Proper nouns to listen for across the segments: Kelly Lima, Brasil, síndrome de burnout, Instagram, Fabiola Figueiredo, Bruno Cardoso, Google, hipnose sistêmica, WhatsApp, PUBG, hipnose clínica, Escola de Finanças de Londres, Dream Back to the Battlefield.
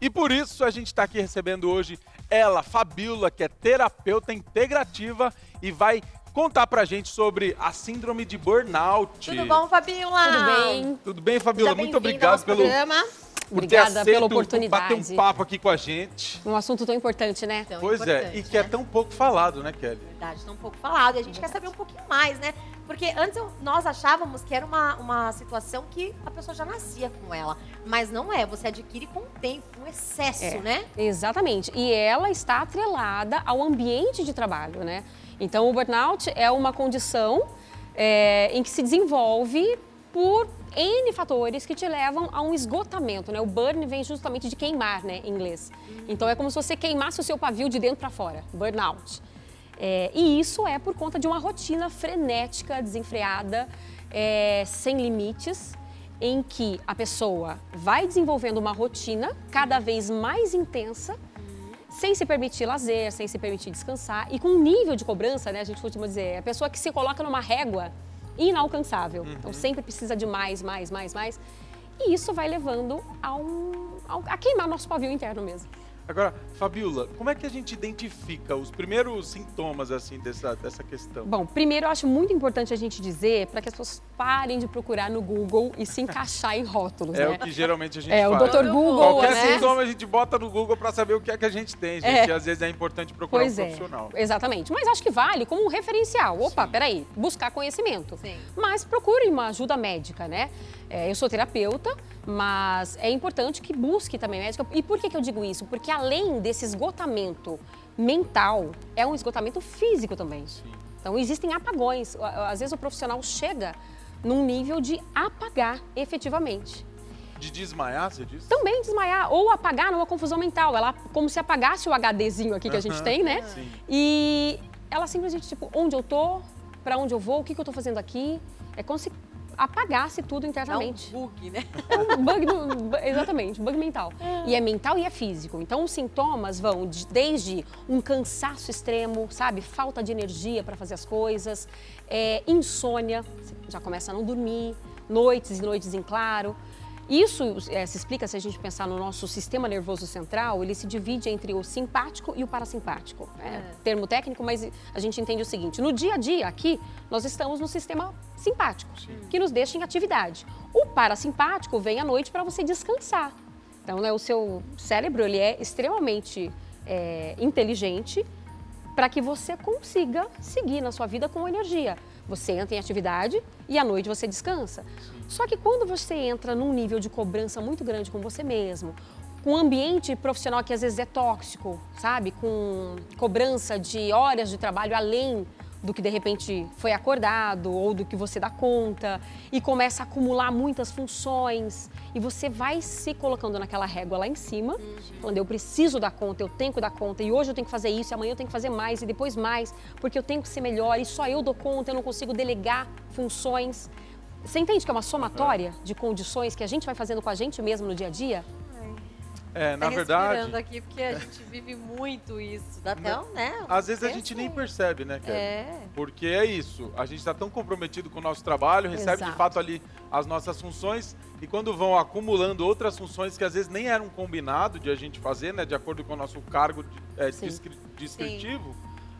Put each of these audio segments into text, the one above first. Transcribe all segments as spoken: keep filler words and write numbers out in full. E por isso a gente está aqui recebendo hoje ela, Fabiola, que é terapeuta integrativa e vai contar pra gente sobre a síndrome de burnout. Tudo bom, Fabiola? Tudo bem. Tudo bem, Fabiola? Muito obrigado pelo programa. Obrigada pela oportunidade. Bater um papo aqui com a gente. Um assunto tão importante, né? Tão pois importante, é, e que né? é tão pouco falado, né, Kelly? Verdade, tão pouco falado. E a gente é quer saber um pouquinho mais, né? Porque antes eu, nós achávamos que era uma, uma situação que a pessoa já nascia com ela. Mas não é, você adquire com o tempo, com excesso, é, né? Exatamente. E ela está atrelada ao ambiente de trabalho, né? Então, o burnout é uma condição é, em que se desenvolve por N fatores que te levam a um esgotamento, né? O burn vem justamente de queimar, né, em inglês. Então, é como se você queimasse o seu pavio de dentro para fora, burnout. É, e isso é por conta de uma rotina frenética, desenfreada, é, sem limites, em que a pessoa vai desenvolvendo uma rotina cada vez mais intensa, sem se permitir lazer, sem se permitir descansar e com um nível de cobrança, né, a gente costuma dizer, é a pessoa que se coloca numa régua inalcançável. Uhum. Então sempre precisa de mais, mais, mais, mais. E isso vai levando a, um, a queimar nosso pavio interno mesmo. Agora, Fabiola, como é que a gente identifica os primeiros sintomas, assim, dessa, dessa questão? Bom, primeiro eu acho muito importante a gente dizer para que as pessoas parem de procurar no Google e se encaixar em rótulos, é, né? O que geralmente a gente é, faz. É, o doutor Google, Qualquer né? sintoma a gente bota no Google para saber o que é que a gente tem, gente. É. Às vezes é importante procurar pois um profissional. É, exatamente. Mas acho que vale como um referencial. Opa, Sim. peraí, buscar conhecimento. Sim. Mas procure uma ajuda médica, né? É, eu sou terapeuta, mas é importante que busque também médica. E por que que eu digo isso? Porque a além desse esgotamento mental, é um esgotamento físico também. Sim. Então, existem apagões. Às vezes, o profissional chega num nível de apagar efetivamente. De desmaiar, você disse? Também desmaiar ou apagar numa confusão mental. Ela, como se apagasse o HDzinho aqui que a gente tem, né? Sim. E ela simplesmente, tipo, onde eu tô, pra onde eu vou, o que que eu tô fazendo aqui. É como se apagasse tudo internamente. É um bug, né? É um bug, exatamente, bug mental. É. E é mental e é físico. Então, os sintomas vão de, desde um cansaço extremo, sabe? Falta de energia para fazer as coisas, é, insônia, você já começa a não dormir, noites e noites em claro. Isso é, se explica se a gente pensar no nosso sistema nervoso central, ele se divide entre o simpático e o parasimpático. É, é. Termo técnico, mas a gente entende o seguinte, no dia a dia aqui, nós estamos no sistema simpático, Sim. que nos deixa em atividade. O parasimpático vem à noite para você descansar. Então, né, o seu cérebro ele é extremamente é, inteligente para que você consiga seguir na sua vida com energia. Você entra em atividade e à noite você descansa. Só que quando você entra num nível de cobrança muito grande com você mesmo, com um ambiente profissional que às vezes é tóxico, sabe? Com cobrança de horas de trabalho além do que de repente foi acordado ou do que você dá conta e começa a acumular muitas funções e você vai se colocando naquela régua lá em cima, falando eu preciso dar conta, eu tenho que dar conta e hoje eu tenho que fazer isso, e amanhã eu tenho que fazer mais e depois mais, porque eu tenho que ser melhor e só eu dou conta, eu não consigo delegar funções. Você entende que é uma somatória de condições que a gente vai fazendo com a gente mesmo no dia a dia? É, na verdade... aqui porque a gente vive muito isso, dá tão, né? Às vezes a gente nem percebe, né, Kelly? É. Porque é isso, a gente está tão comprometido com o nosso trabalho, recebe Exato. De fato ali as nossas funções e quando vão acumulando outras funções que às vezes nem eram combinado de a gente fazer, né, de acordo com o nosso cargo é, descritivo,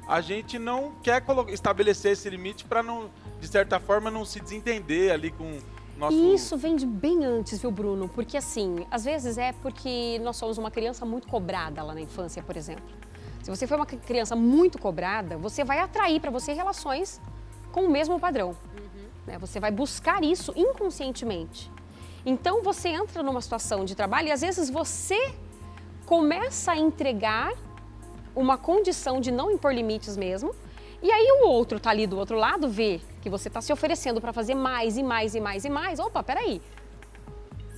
a gente não quer estabelecer esse limite para não, de certa forma, não se desentender ali com... Nosso... E isso vem de bem antes, viu, Bruno? Porque, assim, às vezes é porque nós somos uma criança muito cobrada lá na infância, por exemplo. Se você for uma criança muito cobrada, você vai atrair para você relações com o mesmo padrão. Uhum. Né? Você vai buscar isso inconscientemente. Então, você entra numa situação de trabalho e, às vezes, você começa a entregar uma condição de não impor limites mesmo. E aí o outro tá ali do outro lado, vê que você tá se oferecendo para fazer mais e mais e mais e mais. Opa, peraí.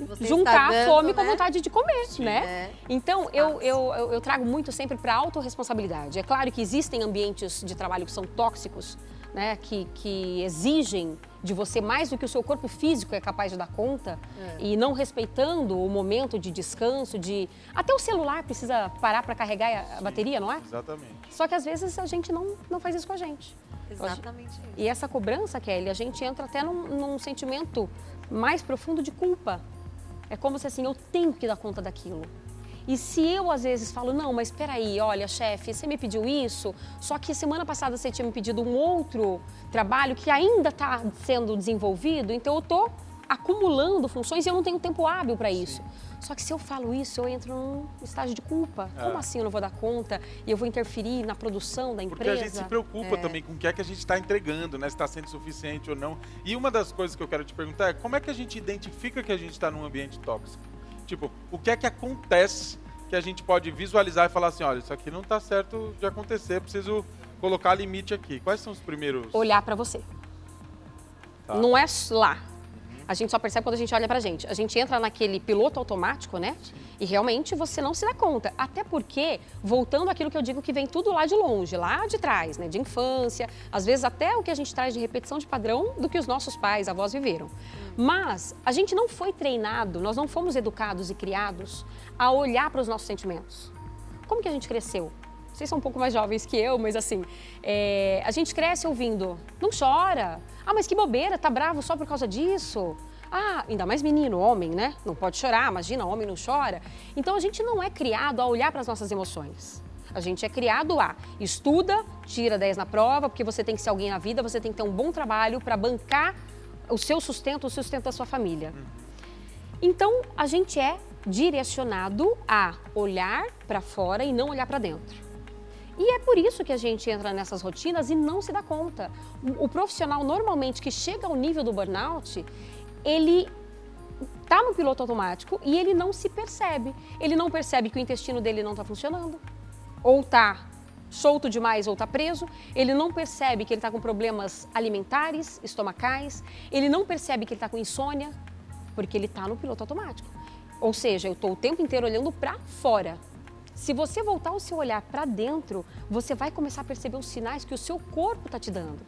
Você juntar dando, a fome né? com a vontade de comer, Sim, né? É. Então, eu, eu, eu, eu trago muito sempre para a autorresponsabilidade. É claro que existem ambientes de trabalho que são tóxicos, né? Que, que exigem de você mais do que o seu corpo físico é capaz de dar conta. É. E não respeitando o momento de descanso, de... Até o celular precisa parar para carregar a Sim, bateria, não é? Exatamente. Só que às vezes a gente não, não faz isso com a gente. Exatamente. Isso. E essa cobrança, Kelly, a gente entra até num, num sentimento mais profundo de culpa. É como se assim, eu tenho que dar conta daquilo. E se eu, às vezes, falo, não, mas espera aí, olha, chefe, você me pediu isso, só que semana passada você tinha me pedido um outro trabalho que ainda está sendo desenvolvido, então eu estou acumulando funções e eu não tenho tempo hábil para isso. Sim. Só que se eu falo isso, eu entro num estágio de culpa. É. Como assim eu não vou dar conta e eu vou interferir na produção da empresa? Porque a gente se preocupa é. também com o que é que a gente está entregando, né? Se está sendo suficiente ou não. E uma das coisas que eu quero te perguntar é como é que a gente identifica que a gente está num ambiente tóxico? Tipo, o que é que acontece que a gente pode visualizar e falar assim, olha, isso aqui não está certo de acontecer, preciso colocar limite aqui. Quais são os primeiros... Olhar para você. Tá. Não é lá. A gente só percebe quando a gente olha pra gente. A gente entra naquele piloto automático, né? Sim. E realmente você não se dá conta. Até porque, voltando àquilo que eu digo que vem tudo lá de longe, lá de trás, né? De infância, às vezes até o que a gente traz de repetição de padrão do que os nossos pais, avós viveram. Mas a gente não foi treinado, nós não fomos educados e criados a olhar para os nossos sentimentos. Como que a gente cresceu? Vocês são um pouco mais jovens que eu, mas assim, é, a gente cresce ouvindo, não chora. Ah, mas que bobeira, tá bravo só por causa disso. Ah, ainda mais menino, homem, né? Não pode chorar, imagina, homem não chora. Então a gente não é criado a olhar para as nossas emoções. A gente é criado a estuda, tira dez na prova, porque você tem que ser alguém na vida, você tem que ter um bom trabalho para bancar o seu sustento, o sustento da sua família. Então a gente é direcionado a olhar para fora e não olhar para dentro. E é por isso que a gente entra nessas rotinas e não se dá conta. O profissional, normalmente, que chega ao nível do burnout, ele está no piloto automático e ele não se percebe. Ele não percebe que o intestino dele não está funcionando, ou está solto demais ou está preso. Ele não percebe que ele está com problemas alimentares, estomacais. Ele não percebe que ele está com insônia, porque ele está no piloto automático. Ou seja, eu estou o tempo inteiro olhando para fora. Se você voltar o seu olhar para dentro, você vai começar a perceber os sinais que o seu corpo está te dando.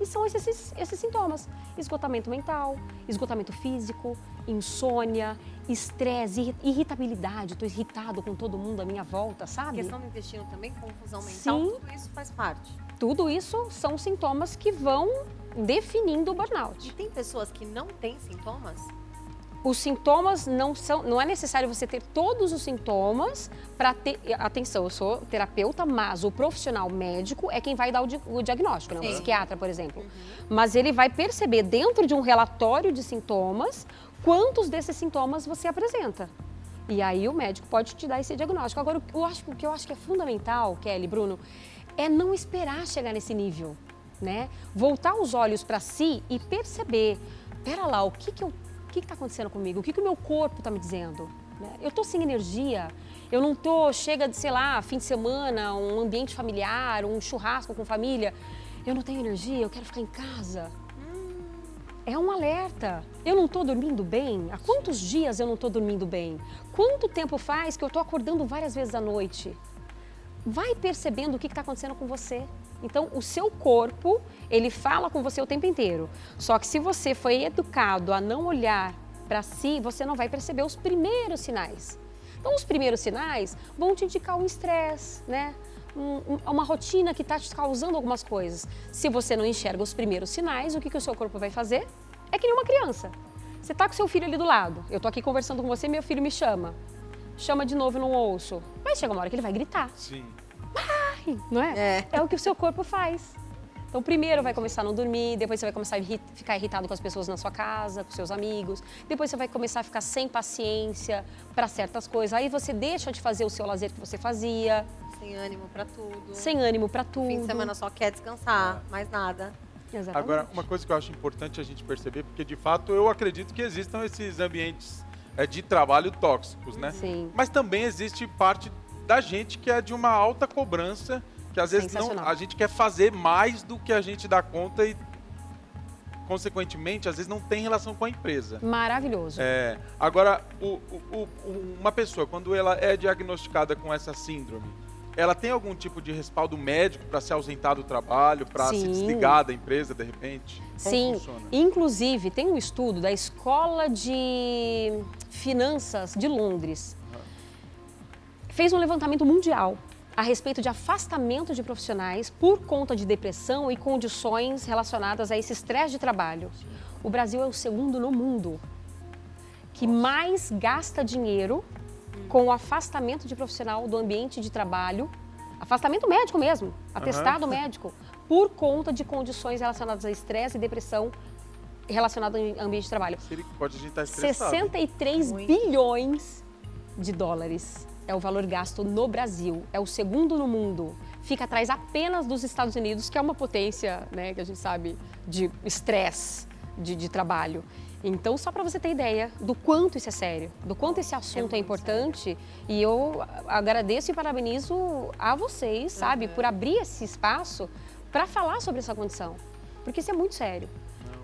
E são esses, esses sintomas. Esgotamento mental, esgotamento físico, insônia, estresse, irritabilidade. Estou irritado com todo mundo à minha volta, sabe? Questão do intestino também, confusão mental, sim, tudo isso faz parte. Tudo isso são sintomas que vão definindo o burnout. E tem pessoas que não têm sintomas? Os sintomas não são, não é necessário você ter todos os sintomas para ter, atenção, eu sou terapeuta, mas o profissional médico é quem vai dar o, di, o diagnóstico, né? Um psiquiatra, por exemplo. Uhum. Mas ele vai perceber dentro de um relatório de sintomas quantos desses sintomas você apresenta. E aí o médico pode te dar esse diagnóstico. Agora, eu acho, o que eu acho que é fundamental, Kelly, Bruno, é não esperar chegar nesse nível, né? Voltar os olhos para si e perceber, pera lá, o que que eu O que está acontecendo comigo? O que, que o meu corpo está me dizendo? Eu estou sem energia, eu não estou, chega de, sei lá, fim de semana, um ambiente familiar, um churrasco com família. Eu não tenho energia, eu quero ficar em casa. Hum. É um alerta. Eu não estou dormindo bem? Há quantos dias eu não estou dormindo bem? Quanto tempo faz que eu estou acordando várias vezes à noite? Vai percebendo o que está acontecendo com você. Então, o seu corpo, ele fala com você o tempo inteiro. Só que se você foi educado a não olhar para si, você não vai perceber os primeiros sinais. Então, os primeiros sinais vão te indicar um estresse, né? Um, uma rotina que está te causando algumas coisas. Se você não enxerga os primeiros sinais, o que, que o seu corpo vai fazer? É que nem uma criança. Você está com seu filho ali do lado. Eu estou aqui conversando com você, meu filho me chama. Chama de novo, eu não ouço. Mas chega uma hora que ele vai gritar. Sim. Não é? é? É o que o seu corpo faz. Então, primeiro vai começar a não dormir, depois você vai começar a irrit- ficar irritado com as pessoas na sua casa, com seus amigos, depois você vai começar a ficar sem paciência para certas coisas. Aí você deixa de fazer o seu lazer que você fazia. Sem ânimo para tudo. Sem ânimo para tudo. Fim de semana só quer descansar, mais nada. Exatamente. Agora, uma coisa que eu acho importante a gente perceber, porque de fato eu acredito que existam esses ambientes de trabalho tóxicos, né? Sim. Mas também existe parte da gente que é de uma alta cobrança, que às vezes não, a gente quer fazer mais do que a gente dá conta e, consequentemente, às vezes não tem relação com a empresa. Maravilhoso. É, agora, o, o, o, uma pessoa, quando ela é diagnosticada com essa síndrome, ela tem algum tipo de respaldo médico para se ausentar do trabalho, para se desligar da empresa, de repente? Como Sim. funciona? Inclusive, tem um estudo da Escola de Finanças de Londres, fez um levantamento mundial a respeito de afastamento de profissionais por conta de depressão e condições relacionadas a esse estresse de trabalho. O Brasil é o segundo no mundo que mais gasta dinheiro com o afastamento de profissional do ambiente de trabalho, afastamento médico mesmo, atestado uhum. médico, por conta de condições relacionadas a estresse e depressão relacionada ao ambiente de trabalho. Pode a gente estar estressado. sessenta e três bilhões de dólares é o valor gasto no Brasil, é o segundo no mundo. Fica atrás apenas dos Estados Unidos, que é uma potência, né, que a gente sabe, de estresse, de, de trabalho. Então, só para você ter ideia do quanto isso é sério, do quanto esse assunto é, é importante. Sério. E eu agradeço e parabenizo a vocês, sabe, uhum. por abrir esse espaço para falar sobre essa condição, porque isso é muito sério.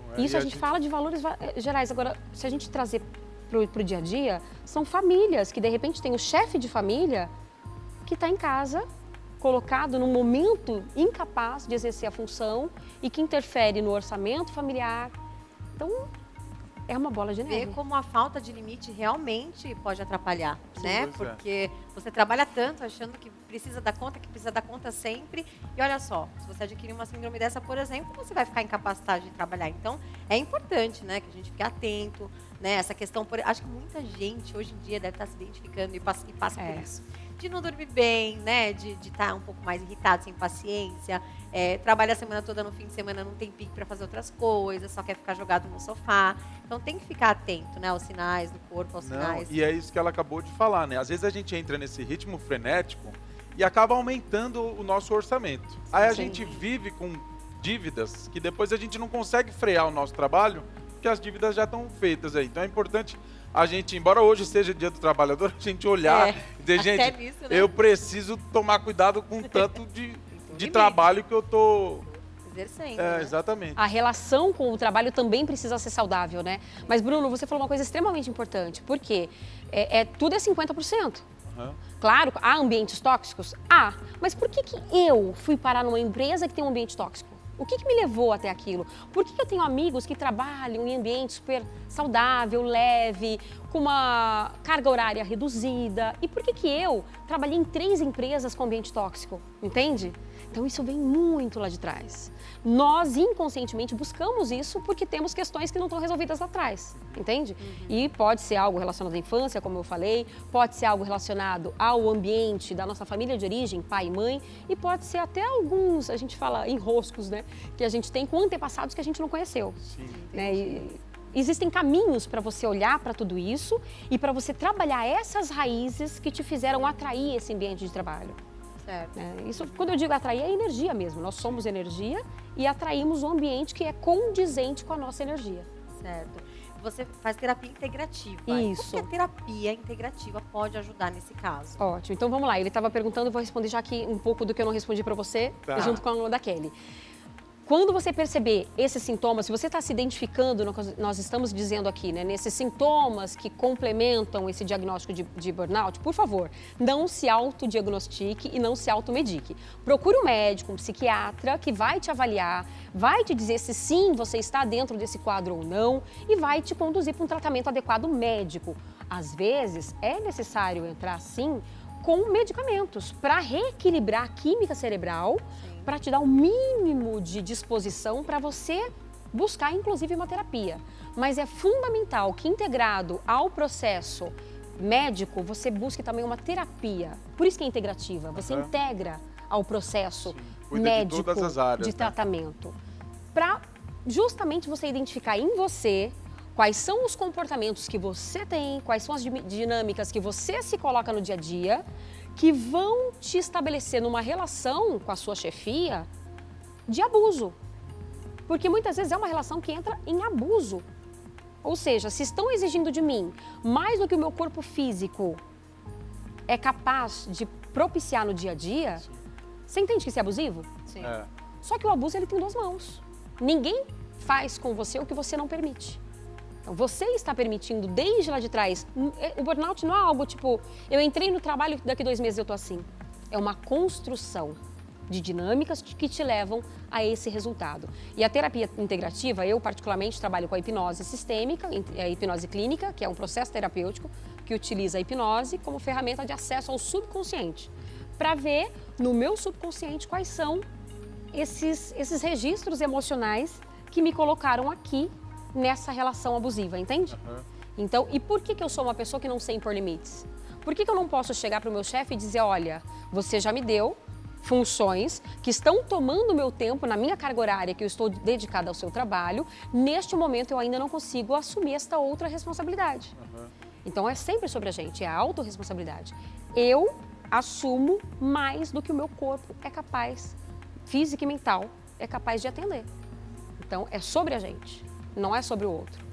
Não, é, isso a, a gente, gente fala de valores gerais. Agora, se a gente trazer para o dia a dia, são famílias que, de repente, tem o chefe de família que está em casa, colocado num momento incapaz de exercer a função e que interfere no orçamento familiar. Então, é uma bola de neve. Ver como a falta de limite realmente pode atrapalhar, sim, né? Porque é. você trabalha tanto achando que precisa dar conta, que precisa dar conta sempre. E olha só, se você adquirir uma síndrome dessa, por exemplo, você vai ficar incapacitado de trabalhar. Então, é importante, né, que a gente fique atento, né? Essa questão, por... acho que muita gente hoje em dia deve estar se identificando e passa, e passa é. por isso. De não dormir bem, né? De estar tá um pouco mais irritado, sem paciência. É, trabalha a semana toda, no fim de semana não tem pique para fazer outras coisas, só quer ficar jogado no sofá. Então tem que ficar atento, né? Aos sinais do corpo, aos não, sinais. E é isso que ela acabou de falar, né? Às vezes a gente entra nesse ritmo frenético e acaba aumentando o nosso orçamento. Sim, Aí a sim. gente vive com dívidas que depois a gente não consegue frear o nosso trabalho, porque as dívidas já estão feitas aí. Então é importante a gente, embora hoje seja dia do trabalhador, a gente olhar é, e dizer, gente, isso, né? eu preciso tomar cuidado com tanto de, de trabalho que eu tô exercendo. É, né? Exatamente. A relação com o trabalho também precisa ser saudável, né? Sim. Mas, Bruno, você falou uma coisa extremamente importante, porque é, é, tudo é cinquenta por cento. Uhum. Claro, há ambientes tóxicos? Há. Mas por que, que eu fui parar numa empresa que tem um ambiente tóxico? O que, que me levou até aquilo? Por que, que eu tenho amigos que trabalham em ambiente super saudável, leve, com uma carga horária reduzida? E por que, que eu trabalhei em três empresas com ambiente tóxico? Entende? Então isso vem muito lá de trás. Nós inconscientemente buscamos isso porque temos questões que não estão resolvidas lá atrás. Entende? Uhum. E pode ser algo relacionado à infância, como eu falei, pode ser algo relacionado ao ambiente da nossa família de origem, pai e mãe, e pode ser até alguns, a gente fala, enroscos, né? Que a gente tem com antepassados que a gente não conheceu. Sim, né? E existem caminhos para você olhar para tudo isso e para você trabalhar essas raízes que te fizeram atrair esse ambiente de trabalho. Certo. É, isso, quando eu digo atrair, é energia mesmo. Nós somos energia e atraímos um ambiente que é condizente com a nossa energia. Certo. Você faz terapia integrativa. Isso. Por que a terapia integrativa pode ajudar nesse caso? Ótimo. Então vamos lá. Ele estava perguntando, eu vou responder já aqui um pouco do que eu não respondi para você, tá. junto com a da Kelly. Quando você perceber esses sintomas, se você está se identificando, no que nós estamos dizendo aqui, né, nesses sintomas que complementam esse diagnóstico de, de burnout, por favor, não se autodiagnostique e não se automedique. Procure um médico, um psiquiatra que vai te avaliar, vai te dizer se sim você está dentro desse quadro ou não e vai te conduzir para um tratamento adequado médico. Às vezes, é necessário entrar sim com medicamentos para reequilibrar a química cerebral, para te dar o mínimo de disposição para você buscar, inclusive, uma terapia. Mas é fundamental que, integrado ao processo médico, você busque também uma terapia. Por isso que é integrativa. Você uhum. integra ao processo Sim. médico de, todas as áreas, de tratamento. Né? Para justamente você identificar em você quais são os comportamentos que você tem, quais são as dinâmicas que você se coloca no dia a dia, que vão te estabelecer numa relação com a sua chefia de abuso. Porque muitas vezes é uma relação que entra em abuso. Ou seja, se estão exigindo de mim mais do que o meu corpo físico é capaz de propiciar no dia a dia, Sim. você entende que isso é abusivo? Sim. É. Só que o abuso ele tem duas mãos. Ninguém faz com você o que você não permite. Você está permitindo desde lá de trás. O burnout não é algo tipo, eu entrei no trabalho e daqui dois meses eu estou assim. É uma construção de dinâmicas que te levam a esse resultado. E a terapia integrativa, eu particularmente trabalho com a hipnose sistêmica, a hipnose clínica, que é um processo terapêutico que utiliza a hipnose como ferramenta de acesso ao subconsciente, para ver no meu subconsciente quais são esses, esses registros emocionais que me colocaram aqui nessa relação abusiva, entende? Uhum. Então, e por que que eu sou uma pessoa que não sei impor limites? Por que que eu não posso chegar para o meu chefe e dizer, olha, você já me deu funções que estão tomando meu tempo na minha carga horária, que eu estou dedicada ao seu trabalho, neste momento eu ainda não consigo assumir esta outra responsabilidade. Uhum. Então é sempre sobre a gente, é a autorresponsabilidade. Eu assumo mais do que o meu corpo é capaz, físico e mental, é capaz de atender. Então é sobre a gente, não é sobre o outro.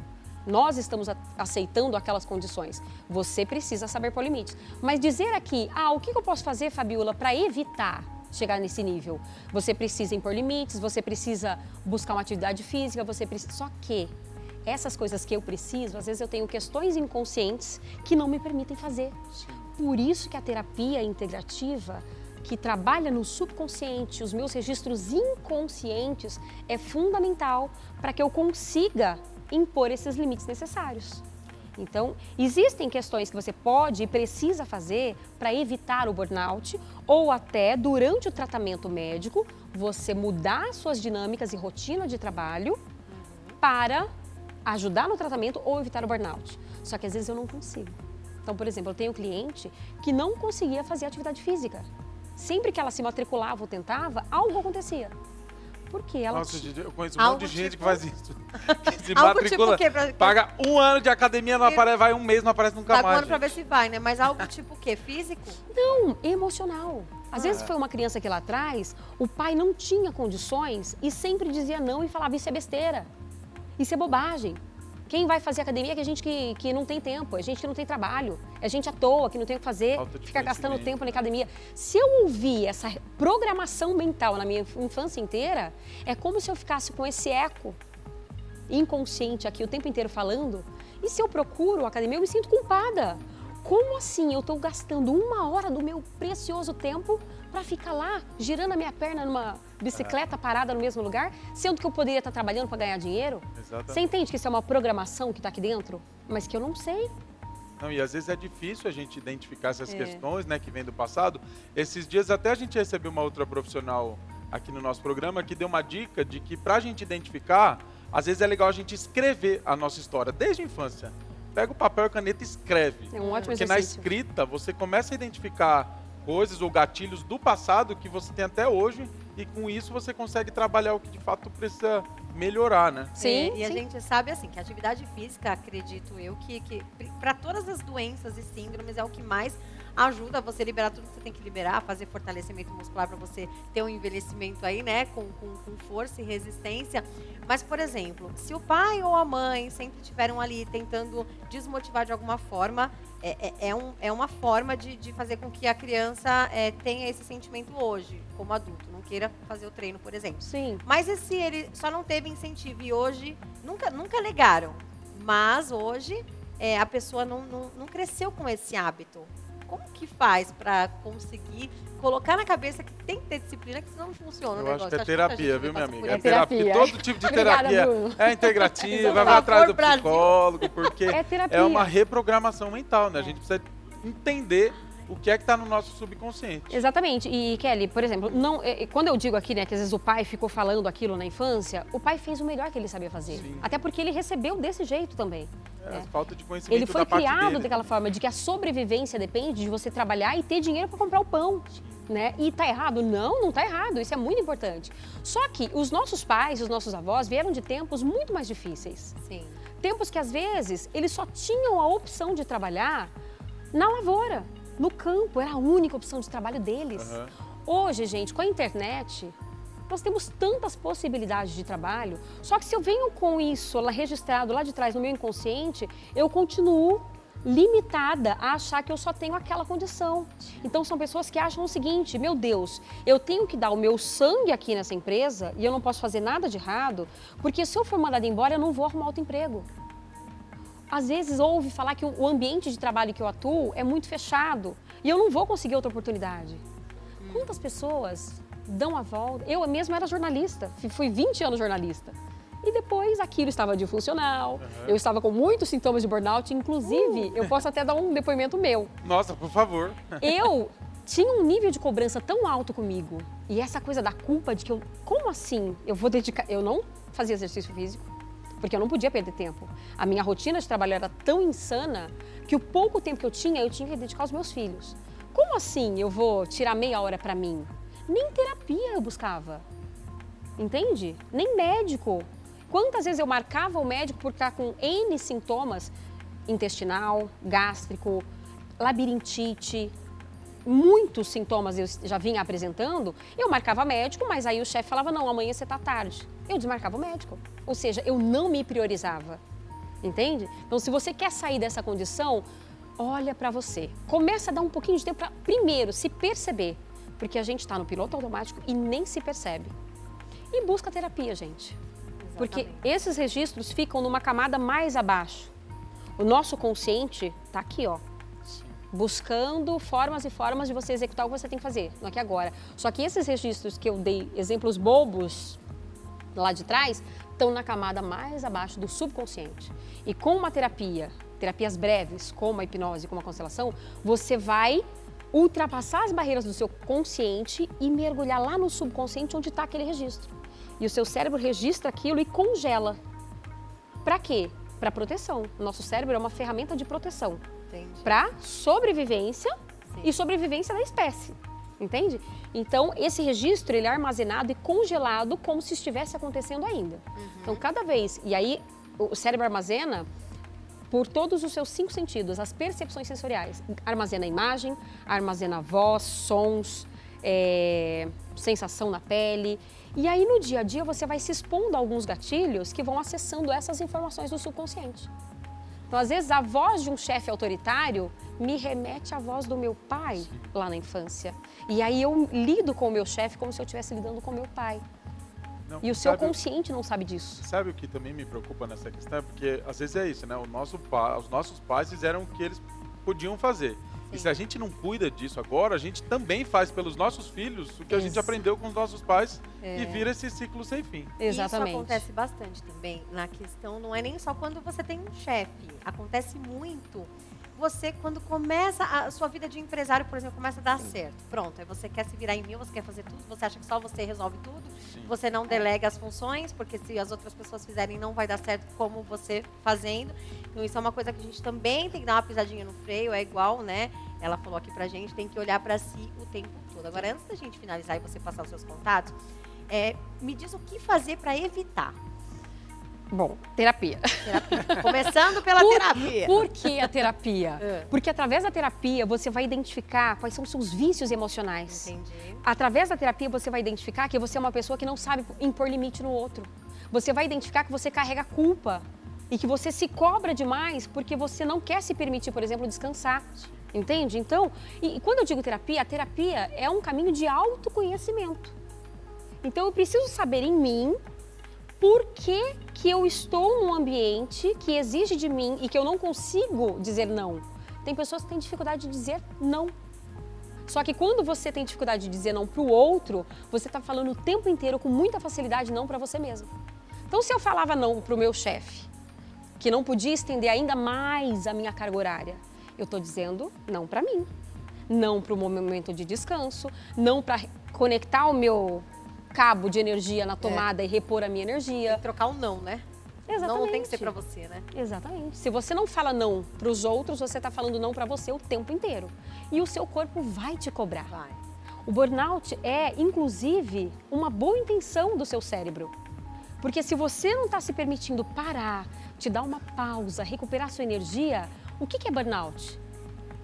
Nós estamos aceitando aquelas condições. Você precisa saber pôr limites. Mas dizer aqui, ah, o que eu posso fazer, Fabiola, para evitar chegar nesse nível? Você precisa impor limites, você precisa buscar uma atividade física, você precisa... Só que essas coisas que eu preciso, às vezes eu tenho questões inconscientes que não me permitem fazer. Por isso que a terapia integrativa, que trabalha no subconsciente, os meus registros inconscientes, é fundamental para que eu consiga impor esses limites necessários. Então, existem questões que você pode e precisa fazer para evitar o burnout ou até durante o tratamento médico, você mudar suas dinâmicas e rotina de trabalho para ajudar no tratamento ou evitar o burnout. Só que às vezes eu não consigo. Então, por exemplo, eu tenho um cliente que não conseguia fazer atividade física. Sempre que ela se matriculava ou tentava, algo acontecia. Porque ela... Nossa, eu conheço um monte de gente tipo... que faz isso. Que se matricula, tipo pra... paga um ano de academia, não apare... vai um mês, não aparece nunca mais. Paga um ano pra ver se vai, né? Mas algo tipo o quê? Físico? Não, emocional. Às ah, vezes é. foi uma criança que lá atrás, o pai não tinha condições e sempre dizia não e falava, isso é besteira, isso é bobagem. Quem vai fazer academia é a gente que, que não tem tempo, é gente que não tem trabalho, é gente à toa, que não tem o que fazer, fica gastando tempo na academia. Se eu ouvir essa programação mental na minha infância inteira, é como se eu ficasse com esse eco inconsciente aqui o tempo inteiro falando. E se eu procuro academia, eu me sinto culpada. Como assim eu estou gastando uma hora do meu precioso tempo para ficar lá girando a minha perna numa bicicleta parada no mesmo lugar, sendo que eu poderia estar trabalhando para ganhar dinheiro? Exatamente. Você entende que isso é uma programação que está aqui dentro, mas que eu não sei? Não, e às vezes é difícil a gente identificar essas é. questões, né, que vêm do passado. Esses dias até a gente recebeu uma outra profissional aqui no nosso programa que deu uma dica de que para a gente identificar, às vezes é legal a gente escrever a nossa história desde a infância. Pega o papel e a caneta e escreve. É um ótimo exercício. Porque na escrita você começa a identificar coisas ou gatilhos do passado que você tem até hoje e com isso você consegue trabalhar o que de fato precisa melhorar, né? Sim. E, e a sim. gente sabe assim que a atividade física, acredito eu, que, que para todas as doenças e síndromes é o que mais ajuda você a liberar tudo que você tem que liberar, fazer fortalecimento muscular para você ter um envelhecimento aí, né? Com, com, com força e resistência. Mas, por exemplo, se o pai ou a mãe sempre estiveram ali tentando desmotivar de alguma forma, é, é, é, um, é uma forma de, de fazer com que a criança é, tenha esse sentimento hoje, como adulto. Não queira fazer o treino, por exemplo. Sim. Mas e se ele só não teve incentivo e hoje... Nunca, nunca negaram, mas hoje é, a pessoa não, não, não cresceu com esse hábito. Como que faz para conseguir colocar na cabeça que tem que ter disciplina, que senão não funciona o negócio? Eu acho que é terapia, viu, minha amiga? É terapia. Todo tipo de terapia é integrativa, vai atrás do psicólogo, porque é uma reprogramação mental, né? A gente precisa entender o que é que está no nosso subconsciente. Exatamente. E, Kelly, por exemplo, não, quando eu digo aqui, né, que às vezes o pai ficou falando aquilo na infância, o pai fez o melhor que ele sabia fazer. Sim. Até porque ele recebeu desse jeito também. É, né? Falta de conhecimento. Ele foi da criado parte dele. Daquela forma de que a sobrevivência depende de você trabalhar e ter dinheiro para comprar o pão. Sim. Né? E tá errado? Não, não tá errado. Isso é muito importante. Só que os nossos pais, os nossos avós vieram de tempos muito mais difíceis. Sim. Tempos que às vezes eles só tinham a opção de trabalhar na lavoura. No campo, era a única opção de trabalho deles. Uhum. Hoje, gente, com a internet, nós temos tantas possibilidades de trabalho, só que se eu venho com isso lá registrado lá de trás no meu inconsciente, eu continuo limitada a achar que eu só tenho aquela condição. Então, são pessoas que acham o seguinte, meu Deus, eu tenho que dar o meu sangue aqui nessa empresa e eu não posso fazer nada de errado, porque se eu for mandada embora, eu não vou arrumar outro emprego. Às vezes ouve falar que o ambiente de trabalho que eu atuo é muito fechado e eu não vou conseguir outra oportunidade. Quantas pessoas dão a volta? Eu mesma era jornalista, fui vinte anos jornalista. E depois aquilo estava disfuncional, uhum. eu estava com muitos sintomas de burnout, inclusive uh. eu posso até dar um depoimento meu. Nossa, por favor. Eu tinha um nível de cobrança tão alto comigo e essa coisa da culpa de que eu, como assim? Eu vou dedicar, eu não fazia exercício físico. porque eu não podia perder tempo. A minha rotina de trabalho era tão insana que o pouco tempo que eu tinha, eu tinha que dedicar aos meus filhos. Como assim eu vou tirar meia hora para mim? Nem terapia eu buscava, entende? Nem médico. Quantas vezes eu marcava o médico por estar com N sintomas, intestinal, gástrico, labirintite, muitos sintomas eu já vinha apresentando, eu marcava médico, mas aí o chefe falava, não, amanhã você tá tarde. Eu desmarcava o médico, ou seja, eu não me priorizava, entende? Então, se você quer sair dessa condição, olha pra você. Começa a dar um pouquinho de tempo pra, primeiro, se perceber, porque a gente tá no piloto automático e nem se percebe. E busca terapia, gente. Exatamente. Porque esses registros ficam numa camada mais abaixo. O nosso consciente tá aqui, ó. Buscando formas e formas de você executar o que você tem que fazer, não aqui agora. Só que esses registros que eu dei exemplos bobos lá de trás, estão na camada mais abaixo do subconsciente. E com uma terapia, terapias breves, como a hipnose, como a constelação, você vai ultrapassar as barreiras do seu consciente e mergulhar lá no subconsciente onde está aquele registro. E o seu cérebro registra aquilo e congela. Para quê? Para proteção. O nosso cérebro é uma ferramenta de proteção. Para sobrevivência. Sim. E sobrevivência da espécie, entende? Então, esse registro, ele é armazenado e congelado como se estivesse acontecendo ainda. Uhum. Então, cada vez, e aí o cérebro armazena por todos os seus cinco sentidos, as percepções sensoriais. Armazena a imagem, armazena a voz, sons, é, sensação na pele. E aí, no dia a dia, você vai se expondo a alguns gatilhos que vão acessando essas informações do subconsciente. Então, às vezes, a voz de um chefe autoritário me remete à voz do meu pai. Sim. Lá na infância. E aí eu lido com o meu chefe como se eu estivesse lidando com o meu pai. Não, e o seu consciente não sabe disso. Sabe o que também me preocupa nessa questão? Porque, às vezes, é isso, né? O nosso pa... Os nossos pais fizeram o que eles podiam fazer. Sim. E se a gente não cuida disso agora, a gente também faz pelos nossos filhos o que isso. a gente aprendeu com os nossos pais é. e vira esse ciclo sem fim. Exatamente. Isso acontece bastante também na questão, não é nem só quando você tem um chefe, acontece muito. Você, quando começa a sua vida de empresário, por exemplo, começa a dar certo. Pronto, aí você quer se virar em mil, você quer fazer tudo, você acha que só você resolve tudo, Sim. você não delega as funções, porque se as outras pessoas fizerem, não vai dar certo como você fazendo. Então, isso é uma coisa que a gente também tem que dar uma pisadinha no freio, é igual, né? Ela falou aqui pra gente, tem que olhar pra si o tempo todo. Agora, antes da gente finalizar e você passar os seus contatos, é, me diz o que fazer pra evitar. Bom, terapia. terapia. Começando pela por, terapia. Por que a terapia? É. Porque através da terapia você vai identificar quais são os seus vícios emocionais. Entendi. Através da terapia você vai identificar que você é uma pessoa que não sabe impor limite no outro. Você vai identificar que você carrega culpa e que você se cobra demais porque você não quer se permitir, por exemplo, descansar. Entende? Então, e, e quando eu digo terapia, a terapia é um caminho de autoconhecimento. Então eu preciso saber em mim por que que eu estou num ambiente que exige de mim e que eu não consigo dizer não. Tem pessoas que têm dificuldade de dizer não. Só que quando você tem dificuldade de dizer não para o outro, você está falando o tempo inteiro com muita facilidade não para você mesmo. Então, se eu falava não para o meu chefe, que não podia estender ainda mais a minha carga horária, eu estou dizendo não para mim, não para o momento de descanso, não para conectar o meu cabo de energia na tomada é. e repor a minha energia. Tem que trocar o não, né? Exatamente. Não tem que ser pra você, né? Exatamente. Se você não fala não pros outros, você tá falando não pra você o tempo inteiro. E o seu corpo vai te cobrar. Vai. O burnout é, inclusive, uma boa intenção do seu cérebro. Porque se você não tá se permitindo parar, te dar uma pausa, recuperar sua energia, o que que é burnout?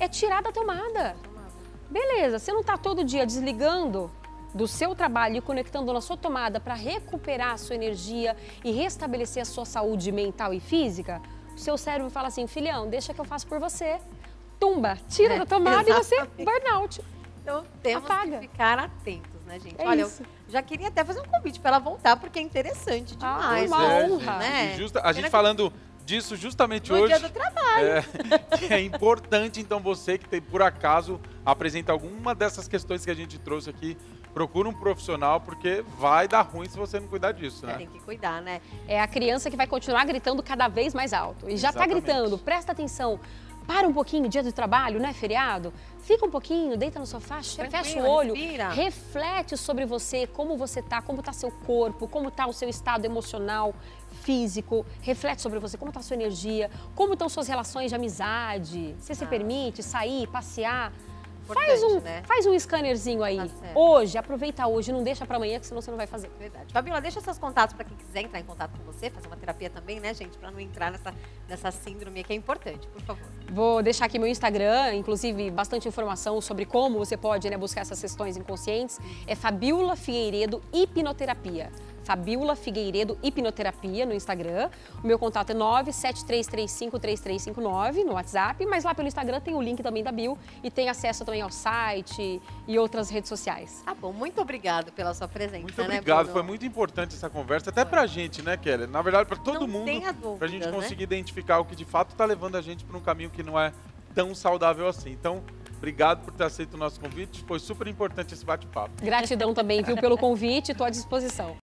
É tirar da tomada. Beleza, você não tá todo dia desligando do seu trabalho e conectando na sua tomada para recuperar a sua energia e restabelecer a sua saúde mental e física, o seu cérebro fala assim, filhão, deixa que eu faço por você. Tumba, tira é, da tomada exatamente. E você, burnout. Então, temos Apaga. que ficar atentos, né, gente? É Olha, isso. eu já queria até fazer um convite para ela voltar, porque é interessante demais. Ah, uma é, honra. Né? Justa, a gente falando disso justamente no hoje. No dia do trabalho. É, que é importante, então, você que tem, por acaso, apresenta alguma dessas questões que a gente trouxe aqui, procura um profissional, porque vai dar ruim se você não cuidar disso, né? É, tem que cuidar, né? É a criança que vai continuar gritando cada vez mais alto. E já está gritando, presta atenção. para um pouquinho, dia do trabalho, né, feriado, fica um pouquinho, deita no sofá, fecha o olho, respira. Reflete sobre você, como você tá, como tá seu corpo, como tá o seu estado emocional, físico, reflete sobre você, como tá a sua energia, como estão suas relações de amizade, você ah. se permite sair, passear. Faz um, né? faz um scannerzinho aí. Tá hoje, aproveita hoje, não deixa pra amanhã, que senão você não vai fazer. Verdade. Fabiola, deixa seus contatos pra quem quiser entrar em contato com você, fazer uma terapia também, né, gente? Pra não entrar nessa, nessa síndrome que é importante, por favor. Vou deixar aqui meu Instagram, inclusive bastante informação sobre como você pode, né, buscar essas questões inconscientes. É Fabiola Figueiredo Hipnoterapia. Fabiola Figueiredo Hipnoterapia no Instagram. O meu contato é nove sete três três cinco três três cinco nove no WhatsApp, mas lá pelo Instagram tem o link também da bio e tem acesso também ao site e outras redes sociais. Tá bom, muito obrigado pela sua presença. Muito obrigado, né, foi muito importante essa conversa, até pra gente, né, Kelly? Na verdade, pra todo não mundo, dúvidas, pra gente conseguir, né, identificar o que de fato tá levando a gente pra um caminho que não é tão saudável assim. Então, obrigado por ter aceito o nosso convite, foi super importante esse bate-papo. Gratidão também, viu, pelo convite, tô à disposição.